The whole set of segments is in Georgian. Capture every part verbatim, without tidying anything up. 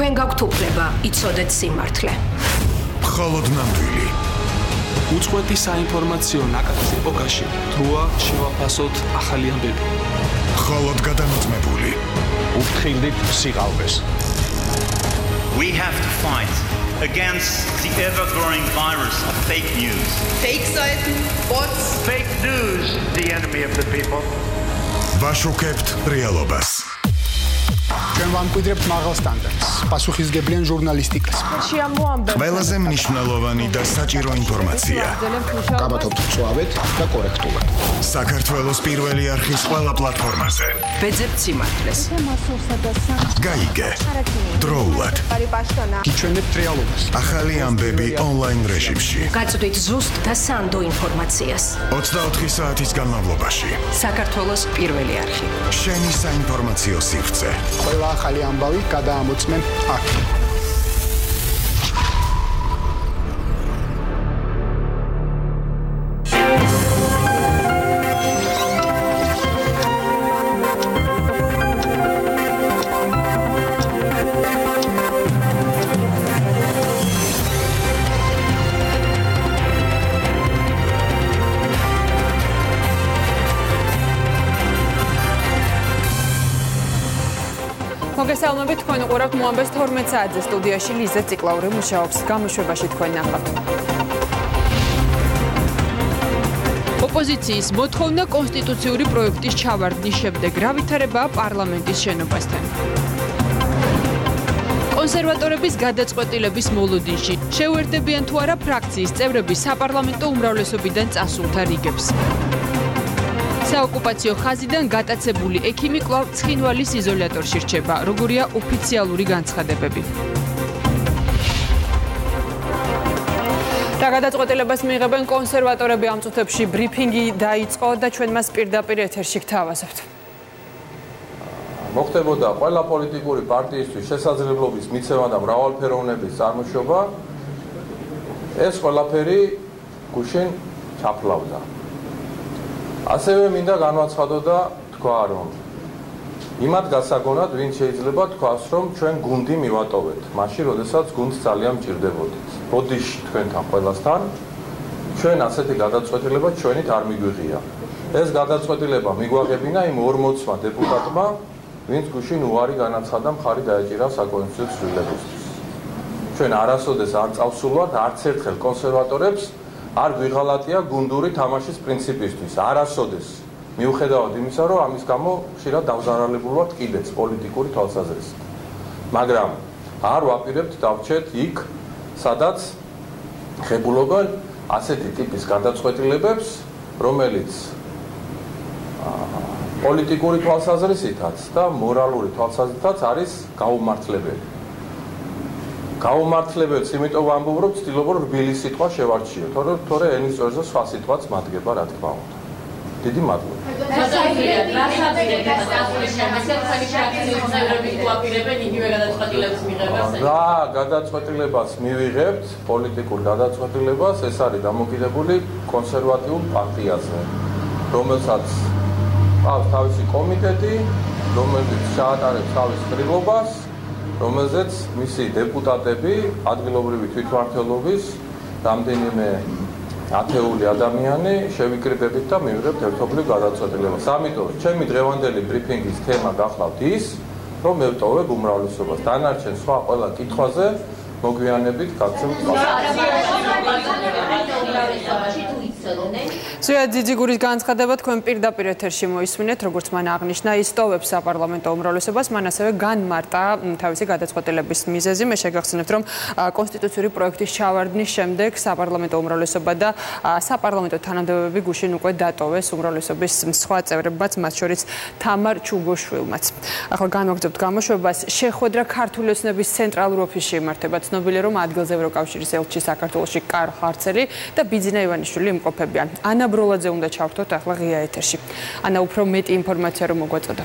თქვენ გაქვთ უფლება იცოდეთ სიმართლე. Მხოლოდ ნამდვილი. უწყვეტი საინფორმაციო ნაკადის ეპოქაში დროა შევაფასოთ ახალი ამბები. Მხოლოდ გადამოწმებული. Უფრთხილდით სიყალბეს. We have to fight against the ever-growing virus of fake news. Fake Seiten, bots. Fake news, the enemy of the people. Vashukept realobas. Ჩვენ ვამკვიდრებთ მაღალ სტანდარტს, პასუხისმგებლიან ჟურნალისტიკას. ყველაზე მნიშვნელოვანი და საჭირო ინფორმაცია. გაბათავთ წვავეთ და კორექტულად. საქართველოს პირველი არქივის ყველა პლატფორმაზე. ვეძებთ სიმართლეს. გაიგე. დროულად. გიჩვენებთ რეალობას. ახალი ამბები ონლაინ რეჟიმში. გაწვდით ზუსტ და სანდო ინფორმაციას. ოცდაოთხი საათის განმავლობაში. საქართველოს პირველი არქივი. შენი საინფორმაციო სივრცე. Ყველა ახალი ამბავი გადაამოწმენ აქ. Მოგესალმებით თქვენ უყურებთ მოამბეს თორმეტ საათზე სტუდიაში ლიზა ციკლაური მუშაობს გამოშვებაში თქვენ ნახავთ. Ოპოზიციის მოთხოვნა კონსტიტუციური პროექტის ჩავარდნის შემდეგ გავითარება პარლამენტის შენობასთან. კონსერვატორების გადაწყვეტილების მოლოდინში შეუერთდებიან თუ არა ფრაქციის წევრები საპარლამენტო უმრავლესობიდან წასულთა რიგებს. საოკუპაციო ხაზიდან გატაცებული ექიმი კვლავ ცხინვალის იზოლატორში რჩება, როგორია ოფიციალური განცხადებები. გადაწყვეტილებას მიიღებენ კონსერვატორები ამ წუთებში ბრიფინგი დაიწყო და ჩვენ მას პირდაპირ ეთერში გთავაზობთ. მოხდებოდა ყველა პოლიტიკური პარტიისთვის შესაძლებლობის მიცემა და მრავალფეროვნების წარმოშობა. ეს ყველაფერი გუშინ ჩაფლავდა. ასევე მინდა განვაცხადო და თქვა რომ იმათ გასაგონად ვინ შეიძლება თქვას რომ ჩვენ გუნდი მივატოვეთ მაშინ როდესაც გუნდს ძალიან მჭირდებოდით ბოდიში თქვენთან ყველასთან ჩვენ ასეთი გადაწყვეტილება ჩვენით არ მიგვიღია ეს გადაწყვეტილება მიგვაღებინა იმ ორმოცმა დეპუტატმა ვინც გუშინ უარი განაცხადა მხარი დაეჭირა საკონსტიტუციო ცვლილებისთვის ჩვენ არასოდეს არ წავსულვართ არც ერთხელ კონსერვატორებს არ ვიღალატია გუნდური თამაშის პრინციპისთვის არასოდეს მიუხედავად იმისა რომ ამის გამო ხშირად დავზარალებულ ვართ კიდეც პოლიტიკური თვალსაზრისით მაგრამ არ ვაპირებთ დავჭეთ იქ სადაც ხებულობენ ასეთი ტიპის გადაწყვეტილებებს რომელიც პოლიტიკური თვალსაზრისითაც და მორალური თვალსაზრისითაც არის გაუმართლებელი გაუმართლებელს იმიტომ ვამბობ, ცდილობ რომ რბილი სიტყვა შევარჩიოთ, თორე ენის წვერზე სხვა სიტყვაც მადგება, რა თქმა უნდა. დიდი მადლობა. რა გადაწყვეტილებას მივიღებთ, პოლიტიკურ გადაწყვეტილებას, ეს არის დამოკიდებული კონსერვატიულ პარტიაზე, რომელსაც აქვს თავისი კომიტეტი, რომელიც ჩაატარებს თავის ყრილობას. Რომელზეც მისი დეპუტატები ადგილობრივი თვითმმართველობის რამდენიმე ათეული ადამიანი შევიკრიბებით და მივიღებთ ერთობლივ გადაწყვეტილებას. ამიტომ ჩემი დღევანდელი ბრიფინგის თემა გახლავთ ის, რომ მევტოვებ უმრავლესობას. დანარჩენ სხვა ყველა კითხვაზე მოგვიანებით გავცემთ. ზოია ძიძიგურის განცხადება თქვენ პირდაპირ ეთერში მოისმინეთ, როგორც მან აღნიშნა, ისტოვებს საპარლამენტო უმრავლესობას, მან ასევე განმარტა თავისი გადაწყვეტილების მიზეზი. მე შეგახსენებთ, რომ კონსტიტუციური პროექტის ჩავარდნის შემდეგ საპარლამენტო უმრავლესობა და საპარლამენტო თანამდებობები გუშინ უკვე დატოვეს უმრავლესობის სხვა წევრებმაც, მათ შორის თამარ ჩუგოშვილმაც. ახლა განვაგრძობთ გამოშვებას. შეხვედრა ქართული ოცნების ცენტრალურ ოფისში იმართება. ცნობილია რომ ადგილზე ევროკავშირის ელჩი საქართველოში კარლ ჰარცელი და ბიძინა ივანიშვილი იმყოფებიან. ანა ბროლაძე უნდა ჩავთოთ ახლა ღია ეთერში. ანა უფრო მეტი ინფორმაცია რომ მოგვაწოდა.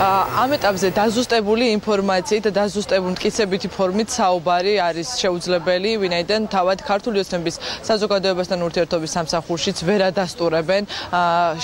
ამ ეტაპზე დაზუსტებული ინფორმაციით და დაზუსტებული მტკიცებითი ფორმით საუბარი არის შეუძლებელი, ვინაიდან თავად ქართული ოცნების საზოგადოებასთან ურთიერთობის სამსახურშიც ვერ ადასტურებენ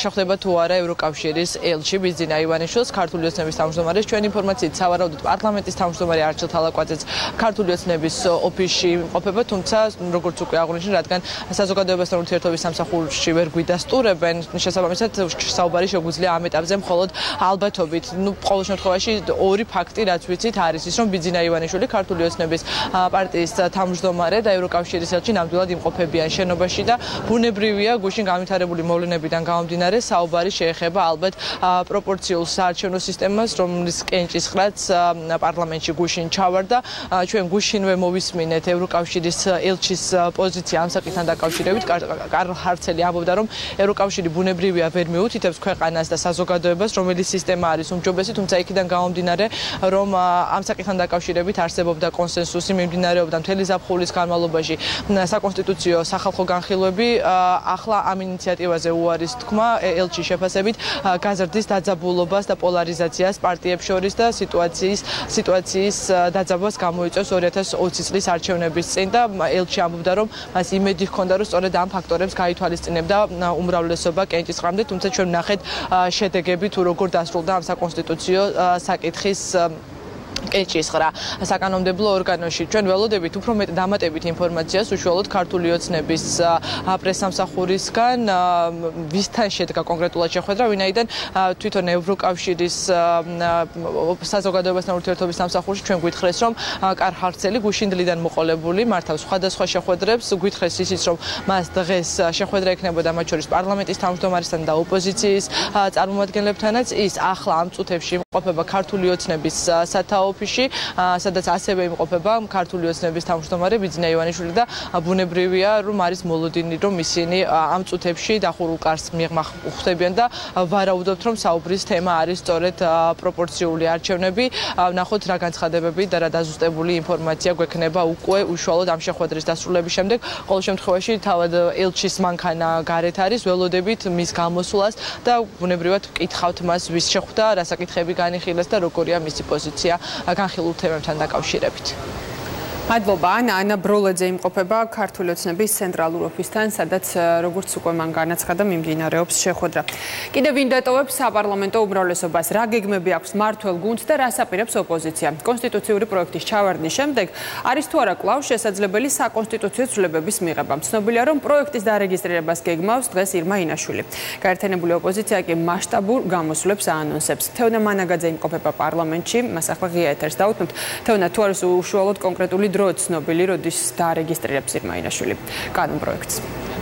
შეხვდება თუ არა ევროკავშირის ელჩი ბიზინა ივანიშვილს, ქართული ოცნების თავმჯდომარეს. Ჩვენი ინფორმაციით სავარაუდოდ პარლამენტის თავმჯდომარე არჩილ თალაკვაძეც ქართული ოცნების ოფისში იმყოფება, თუმცა როგორც უკვე აღნიშნეთ, რადგან საზოგადოებასთან ურთიერთობის სამსახურში ვერ გვიდასტურებენ, შესაბამისად საუბარი შეგვიძლია ამ ეტაპზე მხოლოდ ალბათობით. ნუ ყოველ შემთხვევაში ორი ფაქტი რაც ვიცით არის ის რომ ბიძინა ივანიშვილი ქართული ოცნების პარტიის თავმჯდომარე და ევროკავშირის ელჩი ნამდვილად იმყოფებიან შენობაში და ბუნებრივია გუშინ განვითარებული მოვლენებიდან გამომდინარე საუბარი შეეხება ალბათ პროპორციულ საარჩევნო სისტემას რომლის კენჭისყრაც პარლამენტში გუშინ ჩავარდა ჩვენ გუშინვე მოვისმინეთ ევროკავშირის ელჩის პოზიცია ამ საკითხთან დაკავშირებით კარლ ჰარცელი ამბობდა რომ ევროკავშირი ბუნებრივია ვერ მიუთითებს ქვეყანას და საზოგადოებას რომელი სისტემა არის უმჯობესი თუმცა იქიდან გამომდინარე რომ ამ საკითხთან დაკავშირებით არსებობდა კონსენსუსი მიმდინარეობდა მთელი ზაფხულის განმავლობაში საკონსტიტუციო სახალხო განხილვები ახლა ამ ინიციატივაზე უარის თქმა ელჩის შეფასებით გაზრდის დაძაბულობას და პოლარიზაციას პარტიებს შორის და სიტუაციის სიტუაციის დაძაბვას გამოიწვევს ორი ათას ოცი წლის არჩევნების წინ და ელჩი ამბობდა რომ მას იმედი ჰქონდა რომ სწორედ ამ ფაქტორებს გაითვალისწინებდა უმრავლესობა კენჭისყრამდე თუმცა ჩვენ ნახეთ შედეგები თუ როგორ დასრულდა ამ საკონსტიტუციო საკითხის კენჭისყრა საკანონმდებლო ორგანოში ჩვენ ველოდებით უფრო მეტ დამატებით ინფორმაციას უშუალოდ ქართული ოცნების პრესამსახურისგან ვისთან შედგა კონკრეტულად შეხვედრა ვინაიდან თვითონ ევროკავშირის საზოგადოებასთან ურთიერთობის სამსახურში ჩვენ გვითხრეს რომ კარლ ჰარცელი გუშინდლიდან მოყოლებული მართავს სხვადასხვა შეხვედრებს გვითხრეს ისიც რომ მას დღეს შეხვედრა ექნებოდა მათ შორის პარლამენტის თავმჯდომარესთან და ოპოზიციის წარმომადგენლებთანაც ის ახლა ამ წუთებში იმყოფება ქართული ოცნების სათაო ოფისში, სადაც ასევე იმყოფება ქართული ოცნების თავმჯდომარე ბიძინა ივანიშვილი და ბუნებრივია რომ არის მოლოდინი რომ ისინი ამ წუთებში დახურულ კარს მიხვდებიან და ვარაუდობთ რომ საუბრის თემა არის სწორედ პროპორციული არჩევნები. ვნახოთ რა განცხადებები და რა დაზუსტებული ინფორმაცია გვექნება უკვე უშუალოდ ამ შეხვედრის დასრულების შემდეგ. ყოველ შემთხვევაში თავად ელჩის მანქანა გარეთ არის, ველოდებით მის გამოსვლას და ბუნებრივად ვკითხავთ მას ვის შეხვდა, რა საკითხები განიხილეს და როგორია მისი პოზიცია განხილულ თემებთან დაკავშირებით. მადლობა, ანა ბროლაძე იმყოფება ქართული ოცნების ცენტრალურ ოფისთან, სადაც როგორც უკვე მან განაცხადა მიმდინარეობს შეხვედრა. კიდევ ვინდატოვებს საპარლამენტო უმრავლესობას, რა გეგმები აქვს მართველ გუნდს და რას აპირებს ოპოზიცია. კონსტიტუციური პროექტის ჩავარდნის შემდეგ არის თუ არა კვლავ შესაძლებელი საკონსტიტუციო ცვლილებების მიღება. ცნობილია რომ პროექტის დარეგისტრირებას გეგმავს დღეს ირმა ინაშვილი. გაერთიანებული ოპოზიცია კი მასშტაბურ გამოსვლებს აანონსებს. თეონა მანაგაძე იმყოფება პარლამენტში, მას ახლა ღია ეთერს დავუთმობთ. თეონა, თუ არის უშუალოდ კონკრეტული როც ნობილი როდის დაარეგისტრირებს ირმა ინაშვილი კანონპროექტს.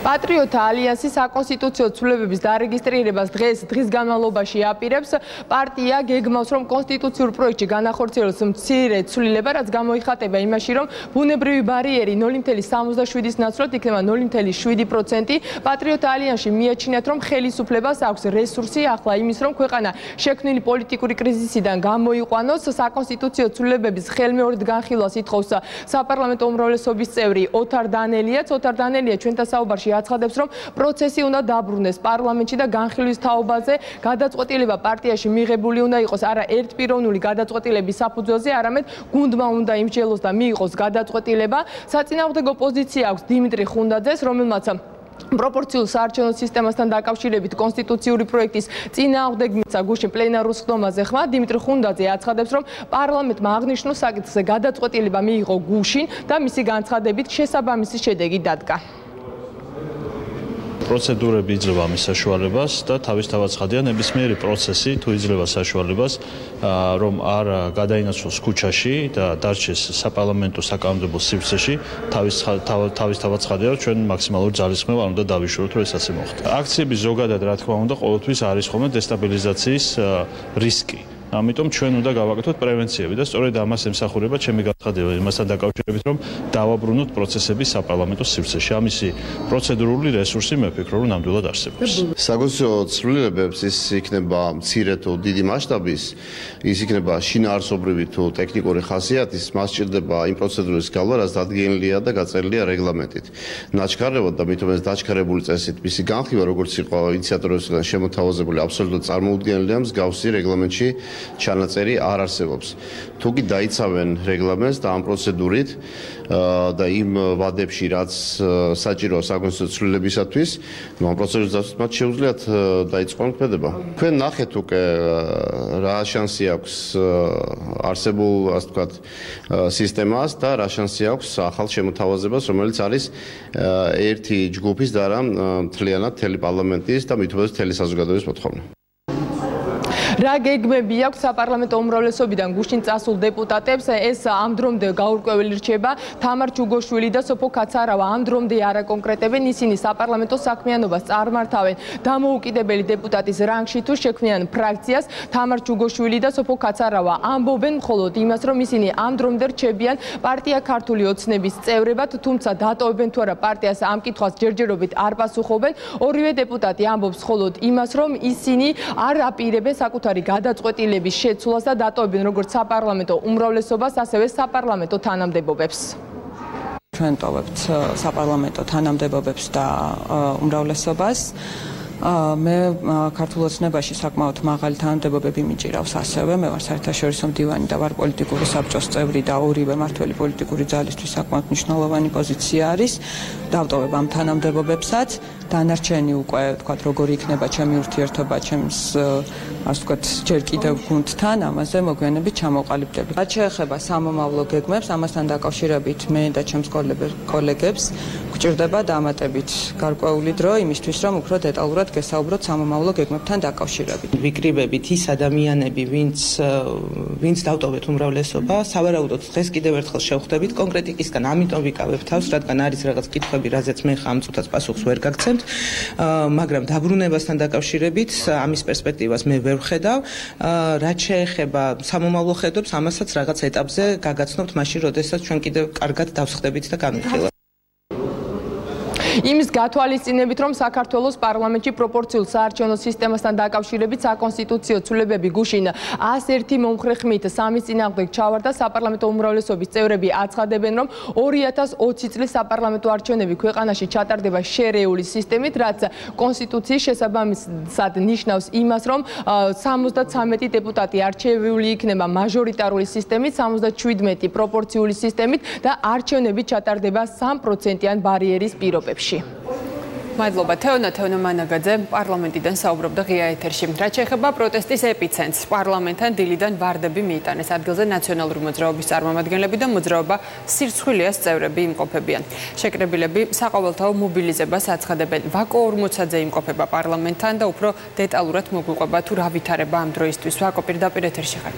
პატრიოტთა ალიანსი საკონსტიტუციო ცვლილებების დარეგისტრირებას დღეს დღის განმავლობაში აპირებს. პარტია გეგმავს რომ კონსტიტუციურ პროექტში განახორციელოს მცირე ცვლილება, რაც გამოიხატება იმაში, რომ ბუნებრივი ბარიერი ნული virgulya სამოცდაშვიდის ნაცვლად იქნება ნული virgulya შვიდი პროცენტი. პატრიოტთა ალიანსში მიაჩნიათ რომ ხელისუფლებას აქვს რესურსი ახლა იმის რომ ქვეყანა შექმნილი პოლიტიკური კრიზისიდან გამოიყვანოს. საკონსტიტუციო ცვლილებების ხელმეორედ განხილვას ითხოვს საპარლამენტო უმრავლესობის წევრი ოთარ დანელია. ოთარ დანელია ჩვენთან საუბარში აცხადებს რომ პროცესი უნდა დაბრუნდეს პარლამენტში და განხილვის თაობაზე გადაწყვეტილება პარტიაში მიღებული უნდა იყოს არა ერთპიროვნული გადაწყვეტილების საფუძველზე არამედ გუნდმა უნდა იმსჯელოს და მიიღოს გადაწყვეტილება საწინააღმდეგო პოზიცია აქვს დიმიტრი ხუნდაძეს რომელმაც პროპორციულ საარჩევნო სისტემასთან დაკავშირებით კონსტიტუციური პროექტის წინააღმდეგ მისცა გუშინ პლენარულ ხდომაზე ხმა დიმიტრი ხუნდაძე აცხადებს რომ პარლამენტმა აღნიშნულ საკითხზე გადაწყვეტილება მიიღო გუშინ და მისი განცხადებით შესაბამისი შედეგი დადგა პროცედურები იძლევა მის საშუალებას და თავისთავად ხადია ნებისმიერი პროცესი თუ იძლევა საშუალებას რომ არა გადაინაცვლოს ქუჩაში და დარჩეს საპარლამენტო საკანონმდებლო სივრცეში თავისთავად ხადია რომ ჩვენ მაქსიმალურ ძალისხმევ არ უნდა დავიშოროთ რომ ეს ასე მოხდა. აქციები ზოგადად რა თქმა უნდა ყოველთვის არის ხოლმე დესტაბილიზაციის რისკი. ამიტომ ჩვენ უნდა გავაკეთოთ პრევენციები და სწორედ ამას ემსახურება ჩემი განცხადება იმასთან დაკავშირებით რომ დავაბრუნოთ პროცესები საპარლამენტო სივრცეში. ამისი პროცედურული რესურსი მე ვფიქრობ რომ ნამდვილად არსებობს. საკონსტიტუციო ცვლილებებს ის იქნება მცირე თუ დიდი მასშტაბის, ის იქნება შინაარსობრივი თუ ტექნიკური ხასიათის, მას ჭირდება იმ პროცედურის გავლა, რაც დადგენილია და გაწერილია რეგლამენტით. ნაჩქარებად და მით უმეტეს დაჩქარებული წესით მისი განხილვა, როგორც იყო ინიციატორებისგან შემოთავაზებული, აბსოლუტურად წარმოუდგენელია მსგავსი რეგლამენტში ჩანაწერი არ არსებობს. Თუ კი დაიცავენ რეგლამენტს და ამ პროცედურით და იმ ვადებში რაც საჭიროა საკონსტიტუციო ცვლილებისათვის, ამ პროცედურს მათ შეუძლიათ დაიწყონ ქმედება. Თქვენ ნახეთ უკვე რა შანსი აქვს არსებულ ასე ვთქვათ სისტემას და რა შანსი აქვს ახალ შემოთავაზებას, რომელიც არის ერთი ჯგუფის და არა მთლიანად მთელი პარლამენტის და მithubetes მთელი საზოგადოების მოთხოვნა. Რა გეგმები აქვს საპარლამენტო უმრავლესობიდან გუშინ წასულ დეპუტატებს ეს ამ დრომდე გაურკვეველი რჩება თამარ ჩუგოშვილი და სოფო კაცარავა ამ დრომდე არაკონკრეტებენ ისინი საპარლამენტო საქმიანობას წარმართავენ დამოუკიდებელი დეპუტატის რანგში თუ შექმნიან ფრაქციას თამარ ჩუგოშვილი და სოფო კაცარავა ამბობენ მხოლოდ იმას რომ ისინი ამ დრომდე რჩებიან პარტია ქართული ოცნების წევრებად თუმცა დატოვებენ თუ არა პარტიას ამ კითხვას ჯერჯერობით არ პასუხობენ ორივე დეპუტატი ამბობს მხოლოდ იმას რომ ისინი არ აპირებენ საკუთარ გადაწყვეტილების შეცვლას და დატოვებენ როგორც საპარლამენტო უმრავლესობას, ასევე საპარლამენტო თანამდებობებს. Ჩვენ ტოვებთ საპარლამენტო თანამდებობებს და უმრავლესობას. მე ქართულ ოცნებაში საკმაოდ მაღალი თანამდებობები მიჭირავს ასევე. მე ვარ საერთაშორისო მდივანი და ვარ პოლიტიკური საბჭოს წევრი და ორივე მართველი პოლიტიკური ძალისთვის საკმაოდ მნიშვნელოვანი პოზიცია არის. დავტოვებ ამ თანამდებობებსაც. დანარჩენი უკვე თქვა როგორი იქნება ჩემი ურთიერთობა ჩემს ასე ვთქვათ ჯერ კიდევ გუნდთან ამაზე მოგვიანებით ჩამოვყალიბდები. რაც შეეხება სამომავლო გეგმებს, ამასთან დაკავშირებით მე და ჩემს კოლეგებს გვჭირდება დამატებით გარკვეული დრო იმისთვის რომ უფრო დეტალურად გესაუბროთ სამომავლო გეგმებთან დაკავშირებით. ვიკრიბებით ის ადამიანები, ვინც ვინც დავტოვეთ უმრავლესობა, სავარაუდოდ დღეს კიდევ ერთხელ შევხვდებით კონკრეტიკისგან, ამიტომ ვიკავებ თავს, რადგან არის რაღაც კითხვები, რაზეც მე ხა ამ წუთას პასუხს ვერ გაგცემთ. მაგრამ დაბრუნებასთან დაკავშირებით ამის პერსპექტივას მე ვერ ვხედავ. რაც შეეხება სამომავლო ხედვებს, ამასაც რაღაც ეტაპზე გაგაცნობთ მაშინ, როდესაც ჩვენ კიდევ კარგად დავსხდებით და განვიხილავთ. იმის გათვალისწინებით რომ საქართველოს პარლამენტში პროპორციულ საარჩევნო სისტემასთან დაკავშირებით საკონსტიტუციო ცვლილებები გუშინ ას ერთი მომხრე ხმით სამის წინააღმდეგ ჩავარდა საპარლამენტო უმრავლესობის წევრები აცხადებენ რომ ორი ათას ოცი წლის საპარლამენტო არჩევნები ქვეყანაში ჩატარდება შერეული სისტემით რაც კონსტიტუციის შესაბამისად ნიშნავს იმას რომ სამოცდათვრამეტი დეპუტატი არჩევებული იქნება მაჟორიტარული სისტემით სამოცდაშვიდმეტი პროპორციული სისტემით და არჩევნები ჩატარდება სამი პროცენტიან ბარიერის პირობებში. Მადლობა თეონა თეონომანაგაძე პარლამენტიდან საუბრობდა ღია ეთერში. რაც შეეხება პროტესტის ეპიცენტრს, პარლამენტთან დილიდან ვარდები მიიტანეს ადგილზე ნაციონალური მოძრაობის წარმომადგენლები და მოძრაობა სირცხვილიას წევრები იმყოფებიან. შეკრებილები საყოველთაო მობილიზებას აცხადებენ. ვაკო ორმოცაძე იმყოფება პარლამენტთან და უფრო დეტალურად მოგვიყვება თუ რა ვითარება ამ დროისთვის. ვაკო პირდაპირ ეთერში ხარ.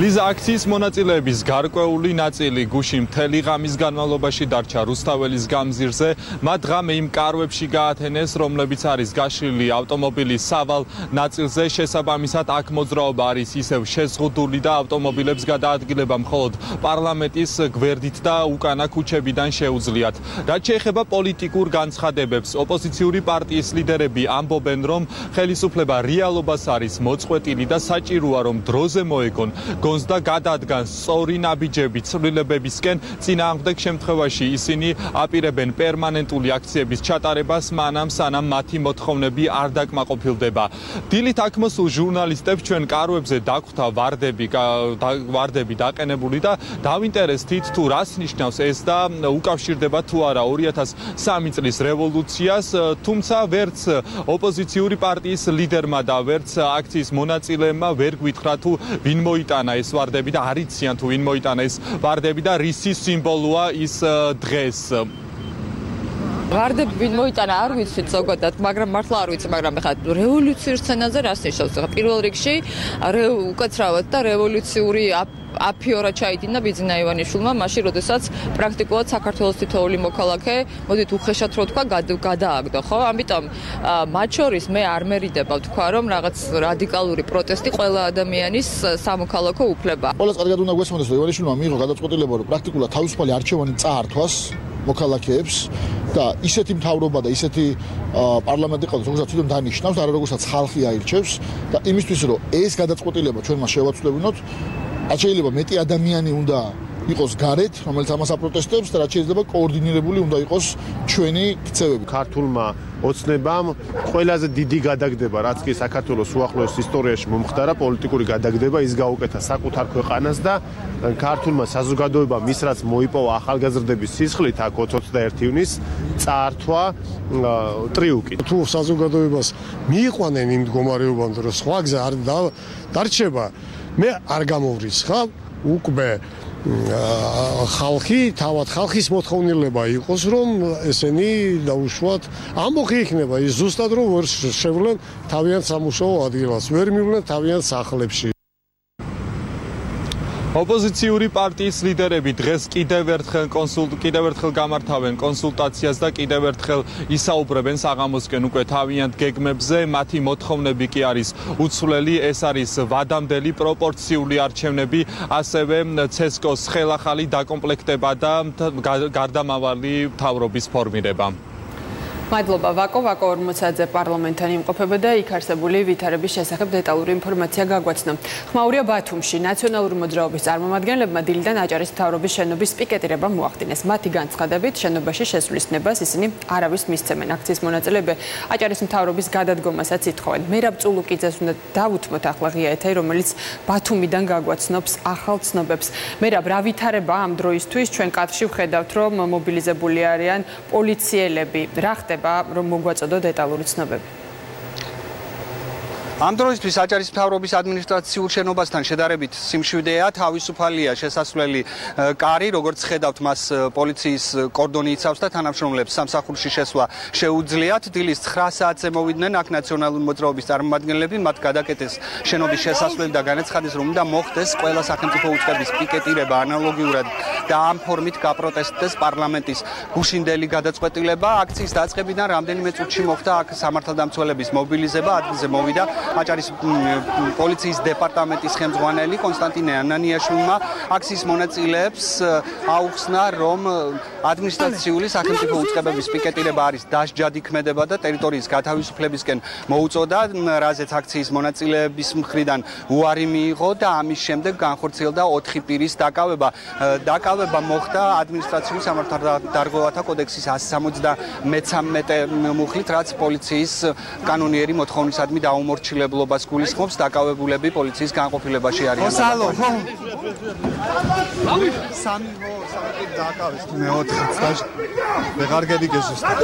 ლიზა აქციის მონაწილეების გარკვეული ნაწილი გუშინ მთელი ღამის განმავლობაში დარჩა რუსთაველის გამზირზე. მათ ღამე იმ კარვებში გაათენეს, რომლებიც არის გაშლილი ავტომობილის სავალ ნაწილზე. შესაბამისად, აქ მოძრაობა არის ისევ შეზღუდული და ავტომობილებს გადაადგილება მხოლოდ პარლამენტის გვერდით და უკანა ქუჩებიდან შეუძლიათ. რაც შეეხება პოლიტიკურ განცხადებებს, ოპოზიციური პარტიის ლიდერები ამბობენ, რომ ხელისუფლება რეალობას არის მოწყვეტილი და საჭიროა, რომ დროზე მოეკონ გონსდა გადადგანს სწორი ნაბიჯები ცვლილებებისკენ წინააღმდეგ შემთხვევაში ისინი აპირებენ პერმანენტული აქციების ჩატარებას მანამ სანამ მათი მოთხოვნები არ დაკმაყოფილდება. დილით აქ მოსულ ჟურნალისტებს ჩვენ კარვებზე დაგხვდა ვარდები ვარდები დაყენებული და დავინტერესდით თუ რას ნიშნავს ეს და უკავშირდება თუ არა ორი ათას სამი წლის რევოლუციას, თუმცა ვერც ოპოზიციური პარტიის ლიდერმა და ვერც აქციის მონაწილეებმა ვერ გვითხრა თუ ვინ მოიტანა ეს ვარდები და არ იციან თუ ვინ მოიტანა ეს ვარდები და რისი სიმბოლოა ის დღეს. ვარდები ვინ მოიტანა არ ვიცით ზოგადად, მაგრამ მართლა არ ვიცი, მაგრამ ხა რევოლუციურ სცენაზე რას ნიშნავს? ხა პირველ რიგში უკაცრავად და რევოლუციური აფიორა ჩაიდინა ბიძინა ივანიშვილმა მაშინ, როდესაც პრაქტიკულად საქართველოს თითოეული მოქალაქე, მოდით უხეშად რო თქვა, გადააგდო, ხო? ამიტომ მათ შორის მე არ მერიდება თქვა, რომ რაღაც რადიკალური პროტესტი ყველა ადამიანის სამოქალაქო უფლება. Ყველა წარგად უნდა გვესმოდეს, რომ ივანიშვილმა მიიღო გადაწყვეტილება, რომ პრაქტიკულად თავისუფალი არჩევანი წაართვას მოქალაქეებს და ისეთი მთავრობა და ისეთი პარლამენტი ყავს, რომელსაც თვითონ დანიშნავს, არა როგორცაც ხალხი აირჩევს და იმისთვის, რომ ეს გადაწყვეტილება ჩვენმა შევაცვლებინოთ, შეიძლება მეტი ადამიანი უნდა იყოს გარეთ, რომელიც ამას აპროტესტებს და რაც შეიძლება კოორდინირებული უნდა იყოს ჩვენი ქცევები. Ქართულმა ოცნებამ ყველაზე დიდი გადაგდება, რაც კი საქართველოს უახლოეს ისტორიაში მომხდარა პოლიტიკური გადაგდება, ის გაუკეთა საკუთარ ქვეყანას და ქართულმა საზოგადოებამ მის რაც მოიპოვა ახალგაზრდების სისხლით აქ ოცდაერთი ივნისს წაართვა ტრიუკი. Თუ საზოგადოებას მიიყვანენ იმ მდგომარეობამდე, რომ სხვა გზა არ დარჩება, მე არ გამოვრიცხავ უკვე ხალხი, თავად ხალხის მოთხოვნილება იყოს, რომ ესენი დაუშვათ ამბოხი იქნება, ის ზუსტად რომ ვერ შევლენ თავიანთ სამუშაო ადგილას, ვერ მივლენ თავიანთ სახლებში. Ოპოზიციური პარტიის ლიდერები დღეს კიდევ ერთხელ კონსულტ კიდევ ერთხელ გამართავენ კონსულტაციას და კიდევ ერთხელ ისაუბრებენ საღამოსკენ უკვე თავიანთ გეგმებზე. მათი მოთხოვნები კი არის უცვლელი, ეს არის ვადამდელი პროპორციული არჩევნები, ასევე ცესკოს ხელახალი დაკომპლექტება და გარდამავალი მთავრობის ფორმირება. Madloba Vako, Vako Ormotsadze parlamentari imqopebda იქ არსებული ვითარების შესახებ დეტალური ინფორმაცია გაგვაცნო. ხმაურია ბათუმში ნაციონალური მოძრაობის წარმომადგენლებმა დილიდან აჭარის მთავრობის შენობის პიკეტირება მოახდინეს. მათი განცხადებით შენობაში შესვლის ნებას ისინი არავის მისცემენ. აქციის მონაწილეები აჭარის მთავრობის გადადგომასაც ითხოვენ. მერაბ წულუკიძეს უნდა დავუთმოთ ახლა ღია ეთერი, რომელიც ბათუმიდან გაგვაცნობს ახალ ცნობებს. მერაბ, რა ვითარება ამ დროისთვის? Ჩვენ კადრში ვხედავთ, რომ მობილიზებული არიან პოლიციელები. რა ხდება? Რომ მოგვაწოდო დეტალური ცნობები. Am drojistvis acharis mtavrovis administratsiul shenovastan shedarevit სიმშვიდეა, თავისუფალია შესასვლელი კარი, როგორც ხედავთ მას პოლიციის კორდონი იცავს და თანამშრომლებს სამსახურში შესვლა შეუძლიათ. დილის ცხრა საათზე მოვიდნენ აქ ნაციონალური მოძრაობის წარმომადგენლები, მათ გადაკეტეს შენობის შესასვლელი და განაცხადეს, რომ უნდა მოხდეს ყველა სახელმწიფო უწყების პიკეტირება ანალოგიურად და ამ ფორმით გაპროტესტდეს პარლამენტის გუშინდელი გადაწყვეტილება. აქციის დაწყებიდან რამდენიმე წუთში მოხდა აქ სამართალდამცველების მობილიზება, ადგილზე მოვიდა აჭარის პოლიციის დეპარტამენტის ხელმძღვანელი კონსტანტინე ანანიაშვილმა აქციის მონაწილეებს აუხსნა, რომ ადმინისტრაციული სახელმწიფო უწყებების პიკეტირება არის დასჯადი ქმედება და ტერიტორიის გათავისუფლებისკენ მოუწოდა, რაზეც აქციის მონაწილეების მხრიდან უარი მიიღო და ამის შემდეგ განხორციელდა ოთხი პირის დაკავება. დაკავება მოხდა ადმინისტრაციული სამართალდამცველთა კოდექსის სამი ოცდამეცამეტე მუხლით, რაც პოლიციის კანონიერი მოთხოვნისადმი დაუმორჩილა. Ჩილებლობას გულისხმობს დაკავებულები პოლიციის განყოფილებაში არიან. სამი სამი დაკავეს მეოთხეც. ვეღარ გედიგეს ზუსტად.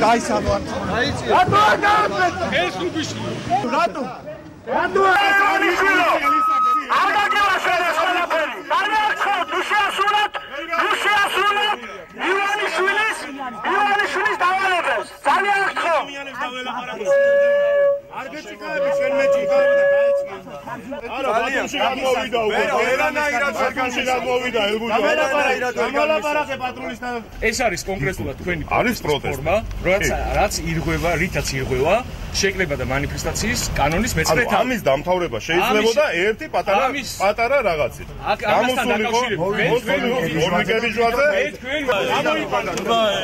გაისალო არ წაიწია. რატო გააკეთე? ეს უბიში. რატო? რატო ეს არის შენო? არ დაგიაშენ ეს ყველაფერი. დარიცხავთ, თუ შეასრულებთ, თუ შეასრულებთ ივანიშვილის, ივანიშვილის დავალებას. ძალიან ხო. არგეჭიკაები შენმეჭიკაები და გაიცნო. არა, ბათუმში გამოვიდა უკვე. ვერანაირად შეგანში გამოვიდა ელგუჯა. ვერანაირად გამალაპარაკე პატრულისთან. ეს არის კონკრეტულად თქვენი ფორმა, რაც რაც ირღვევა, რითაც ირღვევა, შეკრება და манифестаციის კანონის მეცხრეთა. ამის დამთავრება შეიძლებოდა ერთი პატარა პატარა რაღაცით. გამოსულიყო ორგანიზმი ჟვაზე. გამოიყანა.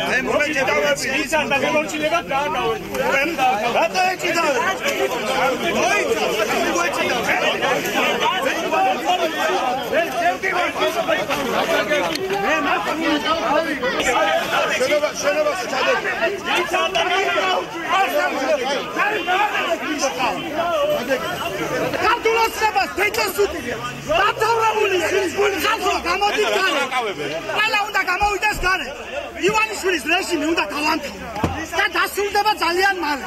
მე მომეჭდავები, იცან და გამორჩილება გააკავეთ. რატო ეკიდავ? Let's That's who the battalion man. I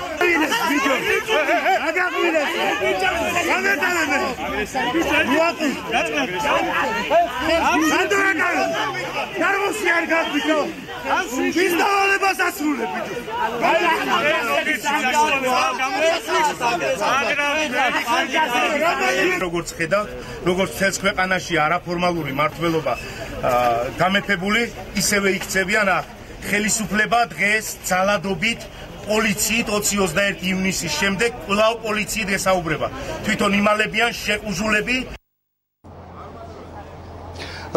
ხელისუფლება დღეს ძალადობით პოლიციით ოცი ოცდაერთი ივნისის შემდეგ კვლავ პოლიციით ესაუბრება. თვითონ იმალებიან შეუძულები.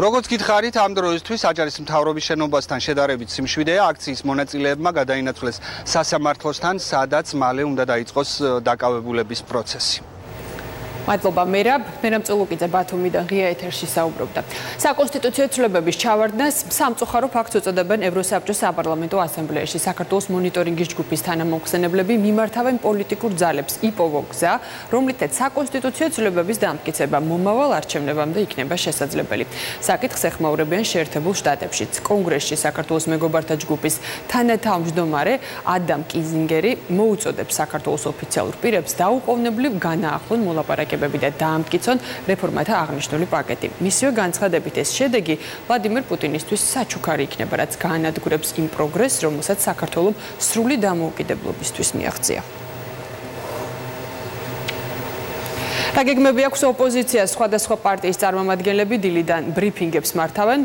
როგორც გითხარით, ამ დროისთვის აჭარის მთავრობის შენობასთან შედარებით სიმშვიდეა. აქციის მონაწილეებმა გადაინაცვლეს სასამართლოსთან, სადაც მალე უნდა დაიწყოს დაკავებულების პროცესი. Madloba Merab, Meram Tsolukidze Batumida Ria Etershi Saubrobda. Sakonstitutsio tsulebevis Chavarnes, Samtsokharo paktsotsodeben Evrosabchos Saparlamento Assembleyashi Sakartvelos Monitoringis Grupis თანამოხსენებლები მიმართავენ პოლიტიკურ ძალებს იპოვოგზა, რომლითაც საკონსტიტუციო ცვლილებების დამტკიცება მომავალ არჩევნებამდე იქნება შესაძლებელი. Საკითხს ეხმაურებიან შეერთებულ შტატებშიც. კონგრესში საქართველოს მეგობართა ჯგუფის თანათავმჯდომარე ადამ კიზინგერი მოუწოდებს საქართველოს ოფიციალურ პირებს დაუყოვნებლივ განაახლონ მოლაპარაკებები და დაამტკიცონ რეფორმათა აღნიშნული პაკეტი. მისივე განცხადებით ეს შედეგი ვლადიმერ პუტინისთვის საჩუქარი იქნება, რაც გაანადგურებს იმ პროგრესს, რომელსაც საქართველომ სრული დამოუკიდებლობისთვის მიაღწია. Დაგეგმები აქვს ოპოზიციას სხვადასხვა პარტიის წარმომადგენლები დილიდან ბრიფინგებს მართავენ.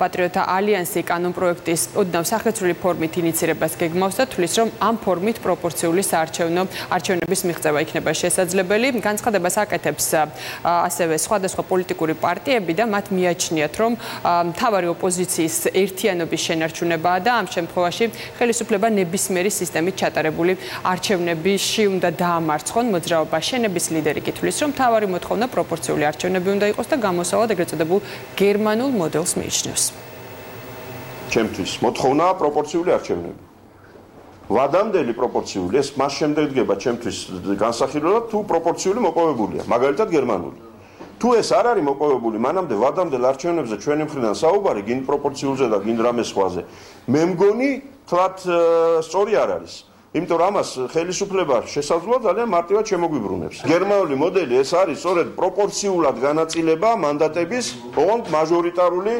პატრიოტთა ალიანსი კანონპროექტის ოდნავ სახეცვლილი ფორმით ინიცირებას გეგმავს და თვლის, რომ ამ ფორმით პროპორციული საარჩევნო არჩევნების მიღწევა იქნება შესაძლებელი. განცხადებას აკეთებს ასევე სხვადასხვა პოლიტიკური პარტიები და მათ მიაჩნიათ, რომ მთავარი ოპოზიციის ერთიანობის შენარჩუნებაა და ამ შემთხვევაში ხელისუფლება ნებისმიერი სისტემით ჩატარებული არჩევნებში უნდა დაამარცხონ მოძრაობა. შენების ლიდერი კი თვლის, რომ მთავარი მოთხოვნა პროპორციული არჩევნები უნდა იყოს და გამოსავალი ეგრეთ წოდებულ გერმანულ მოდელს მიიჩნევს. ჩემთვის მოთხოვნაა პროპორციული არჩევნები. Ვადამდელი პროპორციული, ეს მას შემდეგ დგება ჩემთვის განსახილველად, თუ პროპორციული მოპოვებულია, მაგალითად გერმანული. Თუ ეს არ არის მოპოვებული, მანამდე ვადამდელ არჩევნებზე ჩვენი მხრიდან საუბარი გინ პროპორციულზე და გინ რამე სხვაზე. მე მგონი თლად სწორი არ არის. Იმიტომ რომ ამას ხელისუფლება შესაძლოა ძალიან მარტივად შემოგვიბრუნებს. Გერმანული მოდელი ეს არის სწორედ პროპორციულად განაწილება მანდატების ოღონდ მაჟორიტარული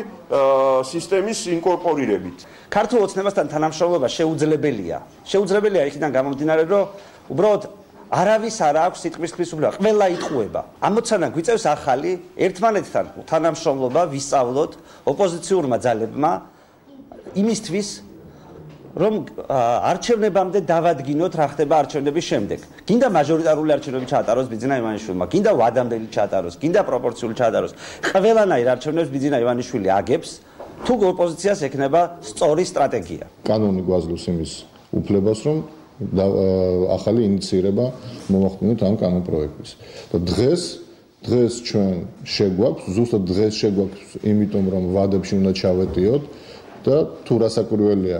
სისტემის ინკორპორირებით. Ქართულ ოცნებასთან თანამშრომლობა შეუძლებელია. შეუძლებელია იქიდან გამომდინარე, რომ უბრალოდ არავის არ აქვს სიტყვის ქვის უფლება. ყველა იტყუება. ამოცანა გვიწევს ახალი ერთმანეთთან თანამშრომლობა, ვისწავლოთ ოპოზიციურმა ძალებმა იმისთვის რომ არჩევნებამდე დავადგინოთ რა ხდება არჩევნების შემდეგ. Გინდა მაჟორიტარული არჩევნები ჩაატაროს ბიძინა ივანიშვილმა, გინდა ვადამდელი ჩაატაროს, გინდა პროპორციული ჩაატაროს. ყველანაირ არჩევნებს ბიძინა ივანიშვილი აგებს, თუ ოპოზიციას ექნება სწორი სტრატეგია. Კანონი გვაძლევს იმის უფლებას, რომ ახალი ინიცირება მომახდინოთ ამ კანონპროექტის. და დღეს დღეს ჩვენ შეგვაქვს, ზუსტად დღეს შეგვაქვს, იმიტომ რომ ვადებში უნდა ჩავეტიოთ და თუ რასაკვირველია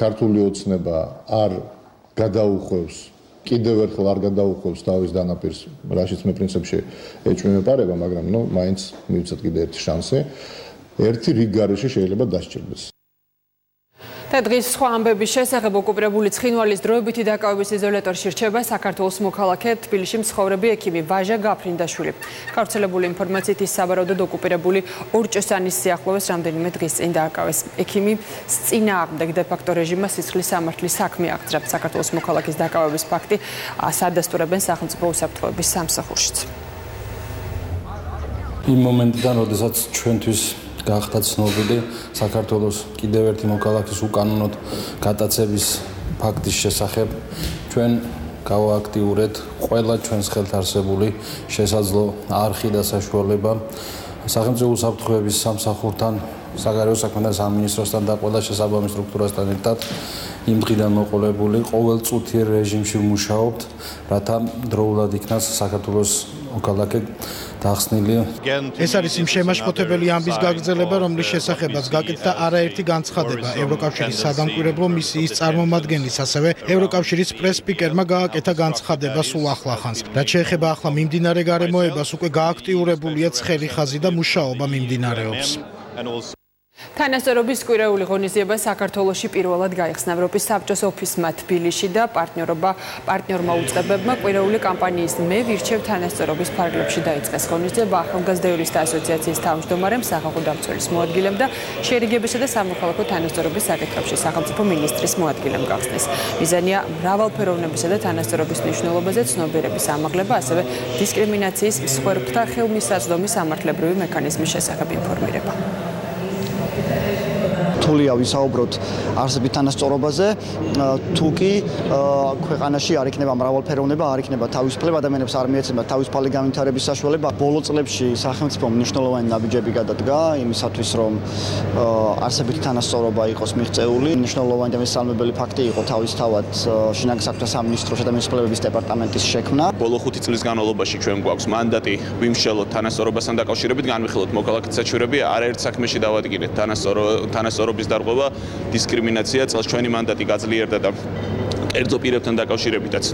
ქართული ოცნება არ გადაუხვევს, კიდევ ერთხელ არ გადაუხვევს თავის დანაპირს, რაშიც მე პრინციპში ეჭვმეპარება, მაგრამ ნუ მაინც მივცეთ კიდევ ერთი შანსი, ერთი რიგ გარეშე შეიძლება დასჭირდეს. დღის სხვა ამბების შესახებ ოკუპირებული ცხინვალის დროებითი დაკავების იზოლატორში რჩება საქართველოს მოქალაქე თბილისში მცხოვრები ექიმი ვაჟა გაფრინდაშვილი. გავრცელებული ინფორმაციით ის სავარაუდოდ ოკუპირებული ორჭოსანის სიახლოვეს რამდენიმე დღის წინ დააკავეს. ექიმის წინააღმდეგ დე-ფაქტო რეჟიმმა სიცხლის სამართლის საქმე აღძრა. საქართველოს მოქალაქის დაკავების ფაქტი ადასტურებენ სახელმწიფო უსაფრთხოების სამსახურშიც. იმ მომენტიდან, როდესაც ჩვენთვის გახდა ცნობილი საქართველოს კიდევ ერთი მოქალაქის უკანონოდ გატაცების ფაქტის შესახებ, ჩვენ გავააქტიურეთ ყველა ჩვენს ხელთ არსებული შესაძლო არხი და საშუალება სახელმწიფო უსაფრთხოების სამსახურთან, საგარეო საქმეთა სამინისტროსთან და ყველა შესაბამის სტრუქტურასთან ერთად იმ დღიდან მოყოლებული ყოველწუთიერ რეჟიმში ვმუშაობთ, რათა დროულად იქნას საქართველოს მოქალაქე ახსნილი. ეს არის იმ შემაშფოთებელი ამბის გაგრძელება, რომლის შესახებაც გაკეთდა არაერთი განცხადება. ევროკავშირის სადამკვირვებლო მისიის წარმომადგენლის, ასევე ევროკავშირის პრესპიკერმა გააკეთა განცხადება სულ ახლახანს. რაც შეეხება ახლა მიმდინარე გარემოებას, უკვე გააქტიურებულია ცხელი ხაზი და მუშაობა მიმდინარეობს. თანასწორობის კვირეული ღონისძიება საქართველოში პირველად გაიხსნა ევროპის საბჭოს ოფისმა თბილისში და პარტნიორობა პარტნიორმა უწყებებმა კვირეული კამპანიის მე ვირჩევ თანასწორობის ფარგლებში დაიწყეს. ღონისძიება ახალგაზრდათა ასოციაციის თავმჯდომარემ, სახალხო დამცველის მოადგილემ და შერიგებისა და სამოქალაქო თანასწორობის საკითხებში სახელმწიფო მინისტრის მოადგილემ გახსნეს. მიზანია მრავალფეროვნებისა და თანასწორობის მნიშვნელობაზე ცნობიერების ამაღლება, ასევე დისკრიმინაციის მსხვერპლთა ხელმისაწვდომის სამართლებრივი მექანიზმის შესახებ ინფორმირება. სულია ვისაუბროთ არსებით თანასწორობაზე თუ კი ქვეყანაში არ იქნება მრავალფეროვნება, არ იქნება თავისუფლება, ადამიანებს არ მიეცემა თავისუფალი განვითარების საშუალება. ბოლო წლებში სახელმწიფომ მნიშვნელოვანი ნაბიჯები გადადგა იმისათვის, რომ არსებით თანასწორობა იყოს მიღწეული. მნიშვნელოვანი და მისამებელი ფაქტი იყო თავისთავად შინაგან საქმეთა სამინისტროს და მისამართლების დეპარტამენტის შექმნა. ბოლო ხუთი წლის განმავლობაში ჩვენ გვაქვს მანდატი ვიმშელოთ თანასწორობასთან დაკავშირებით, განვიხილოთ მოქალაქის საჩივრები, არაერთ საქმეში დავადგინეთ თანასწორო თანასწორობის დარღვევა, დისკრიმინაცია, წელს ჩვენი მანდატი გაძლიერდა და კერძო პირებთან დაკავშირებითაც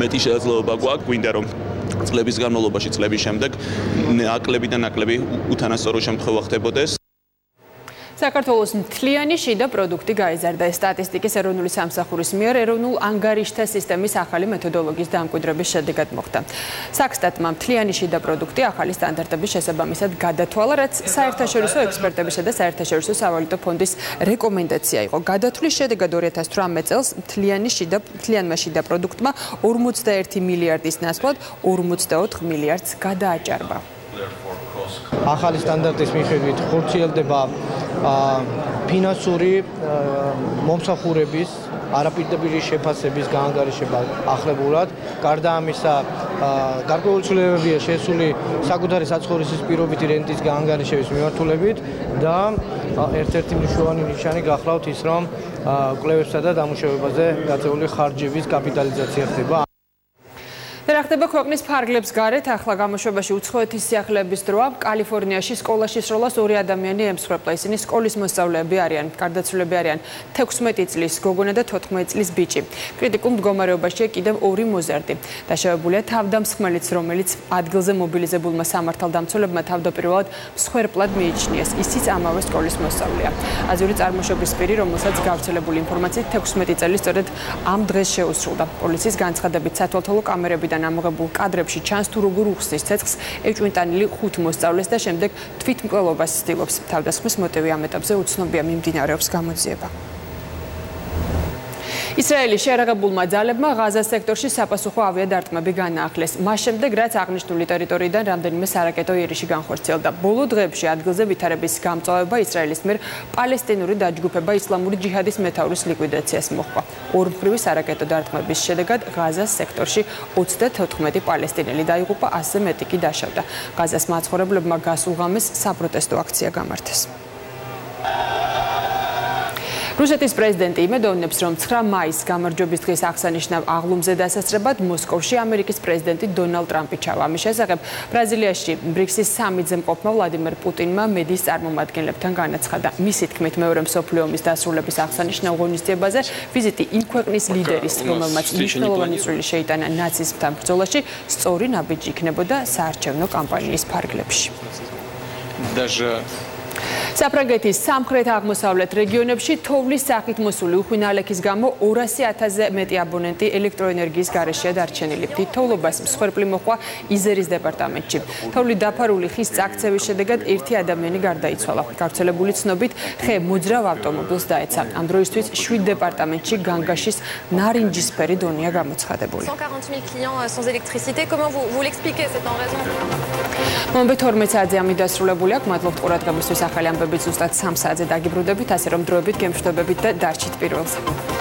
მეტი შესაძლებლობა გვაქვს, გვინდა რომ წლების განმავლობაში, წლების შემდეგ აკლები და ნაკლები უთანასწორო შემთხვევა ხდებოდეს. საქართველოს მთლიანი შიდა პროდუქტი გაიზარდა. სტატისტიკის ეროვნული სამსახურის მიერ ეროვნულ ანგარიშთა სისტემის ახალი მეთოდოლოგიის დამკვიდრების შედეგად მოხდა. საქსტატმა მთლიანი შიდა პროდუქტი ახალი სტანდარტების შესაბამისად გადათვალა, რაც საერთაშორისო ექსპერტებისა და საერთაშორისო სავალუტო ფონდის რეკომენდაცია იყო. გადათვლის შედეგად ორი ათას თვრამეტი წელს მთლიანი შიდა მთლიანმა შიდა პროდუქტმა ორმოცდაერთი მილიარდის ნაცვლად ორმოცდაოთხ მილიარდს გადააჭარბა. ახალი სტანდარტის მიხედვით ხორციელდება ფინანსური მომსახურების არაპირდაპირი შეფასების გაანგარიშება ახლებურად. გარდა ამისა, გარკვეული ცვლილებებია შესული საკუთარი საცხოვრისის პირობითი რენტის გაანგარიშების მიმართულებით და ერთ-ერთი მნიშვნელოვანი ნიშანი გახლავთ ის, რომ კვლევებსა და დამუშავებაზე გაწეული ხარჯების კაპიტალიზაცია ხდება. რა ხდება ქვეყნის ფარგლებს გარეთ? ახლა გამოშვებაში უცხოეთის სიახლეების დროა კალიფორნიაში სკოლაში სროლას ორი ადამიანი ემსხვერპლა. ისინი სკოლის მოსწავლეები არიან, გარდაცვლილები არიან. თექვსმეტი წლის გოგონა და თოთხმეტი წლის ბიჭი. კრიტიკულ მდგომარეობაშია კიდევ ორი მოზარდი. დაშავებულია თავდამსხმელიც, რომელიც ადგილზე მობილიზებულმა სამართალდამცველებმა თავდაპირველად მსხვერპლად მიიჩნიეს. ისიც ამავე სკოლის მოსწავლეა. აზიური წარმოშობის პირი, რომელსაც გავრცელებული ინფორმაციით თექვსმეტი წელი სწორედ ამ დღეს შეუსრულდა. პოლიციის განცხადებით სათვალთვალო კამერები ამოღებულ კადრებში ჩანს, თუ როგორ უხსნის ცეცხლს ეჭვმიტანილი ხუთ მოსწავლეს და შემდეგ თვითმკვლელობას ცდილობს. თავდასხმის მოტივი ამ ეტაპზე უცნობია, მიმდინარეობს გამოძიება. ისრაელის შეიარაღებულმა ძალებმა ღაზას სექტორში საპასუხო ავიადარტყმები განაახლეს. მას შემდეგ, რაც აღნიშნული ტერიტორიიდან რამდენიმე სარაკეტო იერიში განხორციელდა. ბოლო დღეებში ადგილზე ვითარების გამწვავება ისრაელის მიერ პალესტინური დაჯგუფება ისლამური ჯიჰადის მეთაურის ლიკვიდაციას მოჰყვა. ორმხრივი სარაკეტო დარტყმების შედეგად ღაზას სექტორში ოცდათხუთმეტი პალესტინელი დაიღუპა, ასზე მეტი კი დაშავდა. ღაზას მაცხოვრებლებმა გასულ ღამეს საპროტესტო აქცია გამართეს. რუსეთის პრეზიდენტი იმედოვნებს, რომ ცხრა მაისს გამარჯვების დღის აღსანიშნავ აღლუმზე დასასწრებად მოსკოვში ამერიკის პრეზიდენტი დონალდ ტრამპი ჩავა. ამის შესახებ ბრაზილიაში ბრიქსის სამიტზე მყოფმა ვლადიმერ პუტინმა მედიის წარმომადგენლებთან განაცხადა. მისი თქმით, მეორე მსოფლიო ომის დასრულების აღსანიშნავ ღონისძიებაზე ვიზიტი იმ ქვეყნის ლიდერის, რომელმაც მნიშვნელოვანი წვლილი შეიტანა ნაციზმთან ბრძოლაში, სწორი ნაბიჯი იქნებოდა საარჩევნო კამპანიის ფარგლებში. საფრანგეთის სამხრეთ აღმოსავლეთ რეგიონებში თოვლის სახით მოსული უხვინალექის გამო ორასი ათასზე მეტი აბონენტი ელექტროენერგიის გარეშეა დარჩენილი. თითოეულობას მსხვერპლი მოხდა იზერის დეპარტამენტში. თოვლი დაფარული ხის წაქცევის შედეგად ერთი ადამიანი გარდაიცვალა. გავრცელებული ცნობით, ხე მოძრავ ავტომობილს დაეცა. ამ დროისთვის შვიდ დეპარტამენტში განგაშის ნარინჯისფერი დონეა გამოცხადებული. cent quarante mille clients sans électricité. Comment vous vous l'expliquez cette en raison? მომბე თორმეტ საათზე ამით დასრულებული აქ. მადლობთ ყურადღებისთვის. ახალი ამბებით ზუსტად სამ საათზე დაგიბრუნდებით, ასე რომ დროებით გემშვიდობებით და დარჩით პირველზე.